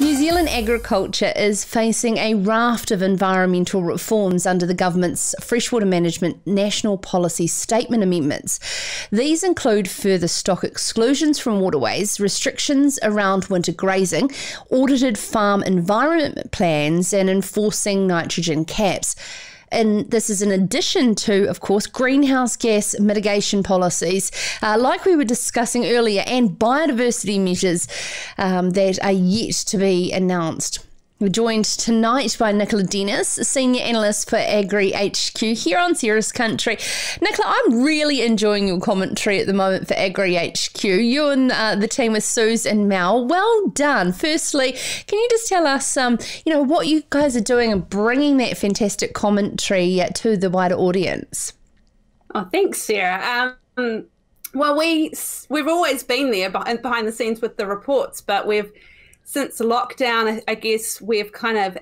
New Zealand agriculture is facing a raft of environmental reforms under the government's Freshwater Management National Policy Statement Amendments. These include further stock exclusions from waterways, restrictions around winter grazing, audited farm environment plans, and enforcing nitrogen caps. And this is in addition to, of course, greenhouse gas mitigation policies, like we were discussing earlier, and biodiversity measures that are yet to be announced. We're joined tonight by Nicola Dennis, Senior Analyst for AgriHQ here on Sarah's Country. Nicola, I'm really enjoying your commentary at the moment for AgriHQ. You and the team with Suze and Mal, well done. Firstly, can you just tell us, you know, what you guys are doing and bringing that fantastic commentary to the wider audience? Oh, thanks, Sarah. Well, we've always been there behind the scenes with the reports, but we've since lockdown, I guess we've kind of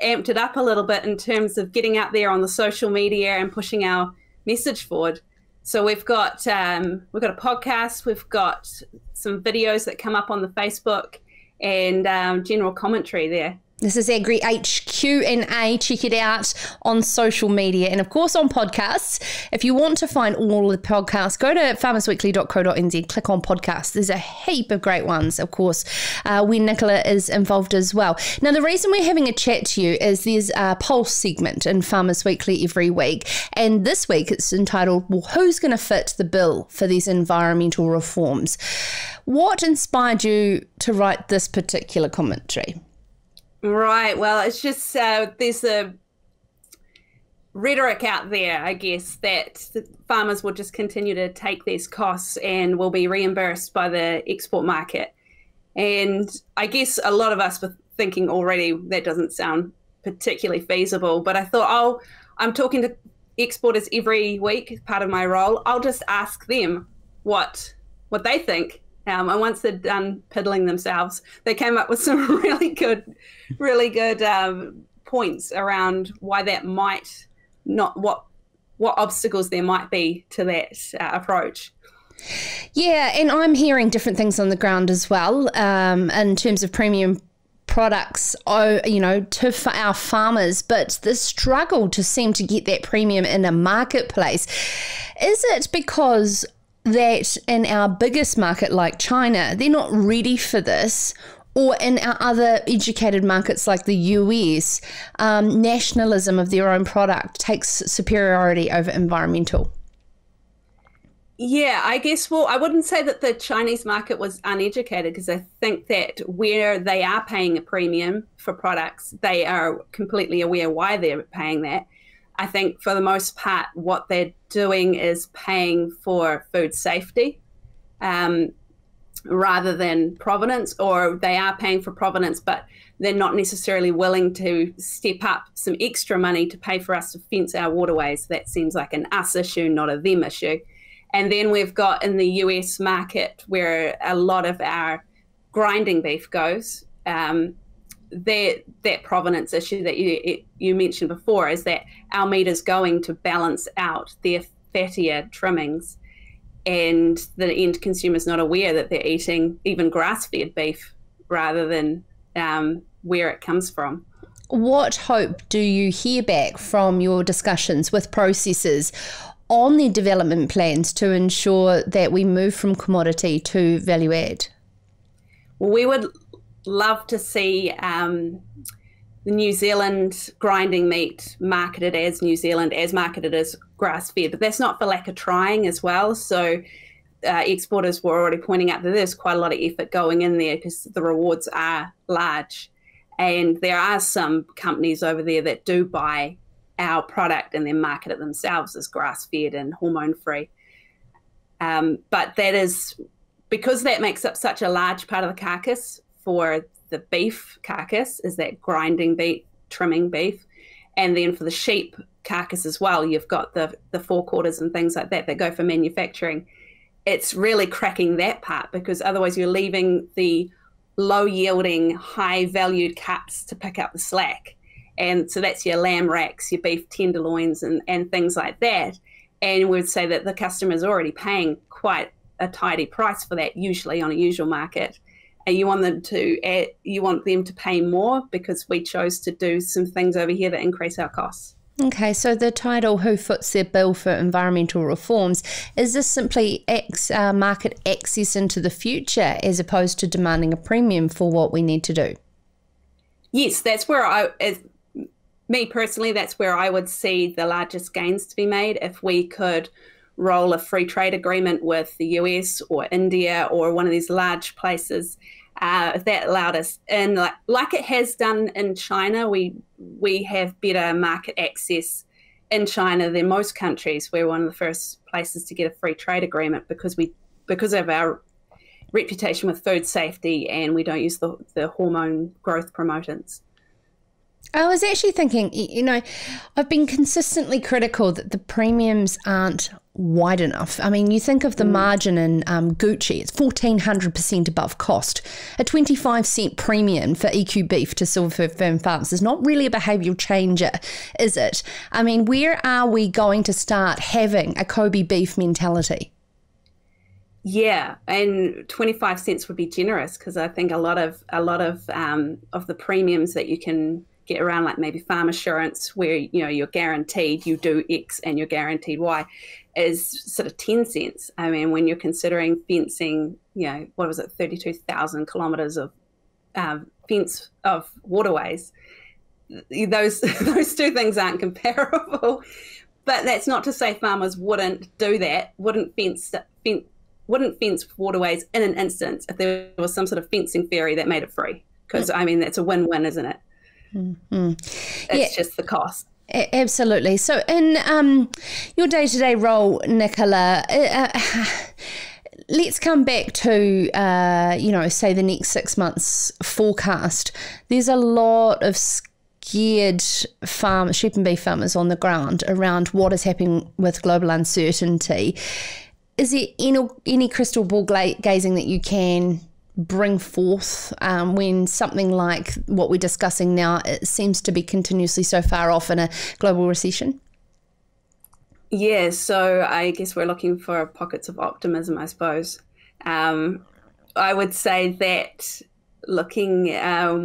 amped it up a little bit in terms of getting out there on the social media and pushing our message forward. So we've got a podcast, we've got some videos that come up on the Facebook, and general commentary there. This is AgriHQ&A. Check it out on social media and, of course, on podcasts. If you want to find all the podcasts, go to farmersweekly.co.nz, click on podcasts. There's a heap of great ones, of course, where Nicola is involved as well. Now, the reason we're having a chat to you is there's a poll segment in Farmers Weekly every week, and this week it's entitled, well, who's going to fit the bill for these environmental reforms? What inspired you to write this particular commentary? Right. Well, it's just there's a rhetoric out there, I guess, that the farmers will just continue to take these costs and will be reimbursed by the export market. And I guess a lot of us were thinking already that doesn't sound particularly feasible. But I thought, oh, I'm talking to exporters every week, part of my role. I'll just ask them what they think. And once they're done piddling themselves, they came up with some really good points around why that might not, what obstacles there might be to that approach. Yeah, and I'm hearing different things on the ground as well in terms of premium products, you know, to our farmers, but the struggle to seem to get that premium in a marketplace. Is it because that in our biggest market like China, they're not ready for this, or in our other educated markets like the US, nationalism of their own product takes superiority over environmental? Yeah, I guess, well, I wouldn't say that the Chinese market was uneducated, because I think that where they are paying a premium for products, they are completely aware why they're paying that. I think for the most part, what they're doing is paying for food safety rather than provenance, or they are paying for provenance, but they're not necessarily willing to step up some extra money to pay for us to fence our waterways. That seems like an us issue, not a them issue. And then we've got in the US market where a lot of our grinding beef goes, that provenance issue that you mentioned before is that our meat is going to balance out their fattier trimmings, and the end consumer is not aware that they're eating even grass-fed beef rather than where it comes from. What hope do you hear back from your discussions with processors on their development plans to ensure that we move from commodity to value add? Well, we would love to see the New Zealand grinding meat marketed as New Zealand, as marketed as grass-fed, but that's not for lack of trying as well. So exporters were already pointing out that there's quite a lot of effort going in there because the rewards are large, and there are some companies over there that do buy our product and then market it themselves as grass-fed and hormone-free. But that is because that makes up such a large part of the carcass. For the beef carcass is that grinding beef, trimming beef, and then for the sheep carcass as well, you've got the forequarters and things like that that go for manufacturing. It's really cracking that part, because otherwise you're leaving the low-yielding, high-valued cuts to pick up the slack. And so that's your lamb racks, your beef tenderloins, and things like that. And we would say that the customer is already paying quite a tidy price for that, usually on a usual market. You want them to add, you want them to pay more because we chose to do some things over here that increase our costs. Okay, so the title, Who Foots Their Bill for Environmental Reforms, is this simply market access into the future as opposed to demanding a premium for what we need to do? Yes, that's where I, as me personally, that's where I would see the largest gains to be made if we could roll a free trade agreement with the US or India or one of these large places. If that allowed us, and like it has done in China, we have better market access in China than most countries. We're one of the first places to get a free trade agreement because of our reputation with food safety, and we don't use the hormone growth promotants. I was actually thinking, you know, I've been consistently critical that the premiums aren't wide enough. I mean, you think of the margin in Gucci, it's 1,400% above cost. A 25-cent premium for EQ beef to Silver Fern Farms is not really a behavioural changer, is it? I mean, where are we going to start having a Kobe beef mentality? Yeah, and 25 cents would be generous, because I think a lot of the premiums that you can get around, like maybe farm assurance, where you know you're guaranteed you do X and you're guaranteed Y, is sort of 10 cents. I mean, when you're considering fencing, you know, what was it, 32,000 kilometres of fence of waterways, those two things aren't comparable. But that's not to say farmers wouldn't do that, wouldn't fence waterways in an instance if there was some sort of fencing theory that made it free. Because I mean, that's a win-win, isn't it? Mm-hmm. It's just the cost. Absolutely. So in your day-to-day role, Nicola, let's come back to, you know, say the next 6 months forecast. There's a lot of scared sheep and beef farmers on the ground around what is happening with global uncertainty. Is there any crystal ball gazing that you can bring forth when something like what we're discussing now, it seems to be continuously so far off in a global recession? Yeah, so I guess we're looking for pockets of optimism, I suppose. I would say that looking,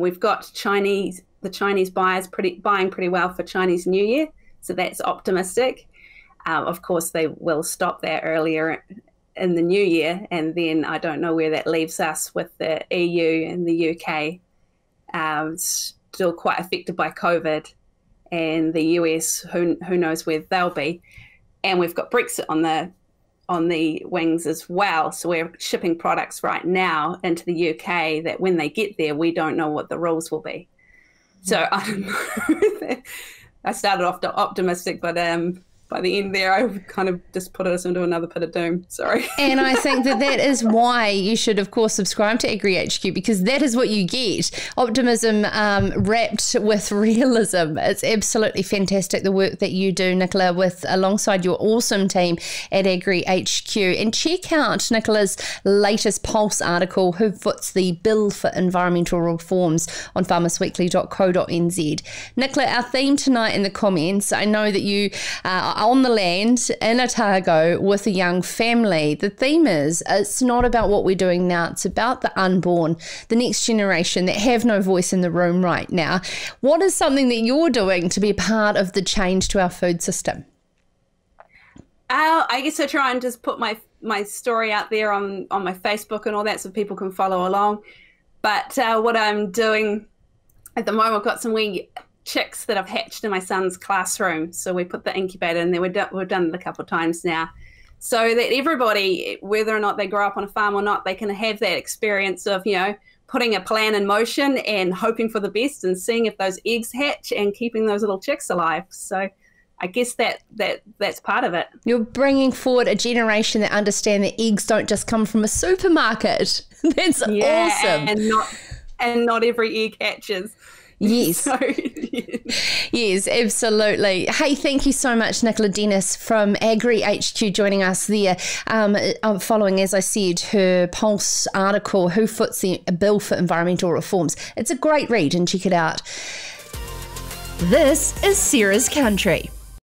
we've got the Chinese buyers buying pretty well for Chinese New Year, so that's optimistic. Of course, they will stop that earlier in the new year, and then I don't know where that leaves us with the EU and the UK still quite affected by COVID, and the US, who knows where they'll be, and we've got Brexit on the wings as well. So we're shipping products right now into the UK that when they get there, we don't know what the rules will be. So I don't know. I started off optimistic, but by the end there, I kind of just put us into another pit of doom. Sorry. And I think that is why you should, of course, subscribe to AgriHQ, because that is what you get. Optimism wrapped with realism. It's absolutely fantastic, the work that you do, Nicola, alongside your awesome team at AgriHQ. And check out Nicola's latest Pulse article, Who Foots the Bill for Environmental Reforms, on farmersweekly.co.nz. Nicola, our theme tonight in the comments, I know that you on the land in Otago with a young family. The theme is, it's not about what we're doing now, it's about the unborn, the next generation that have no voice in the room right now. What is something that you're doing to be part of the change to our food system? I guess I try and just put my story out there on my Facebook and all that, so people can follow along. But what I'm doing at the moment, I've got some wee chicks that I've hatched in my son's classroom, so we put the incubator in there. We've done it a couple of times now, so that everybody, whether or not they grow up on a farm or not, they can have that experience of, you know, putting a plan in motion and hoping for the best and seeing if those eggs hatch and keeping those little chicks alive. So I guess that's part of it. You're bringing forward a generation that understand that eggs don't just come from a supermarket. That's awesome. And not every egg hatches. Yes. Sorry. Yes, absolutely. Hey, thank you so much, Nicola Dennis from AgriHQ, joining us there. Following, as I said, her Pulse article, Who Foots the Bill for Environmental Reforms. It's a great read, and check it out. This is Sarah's Country.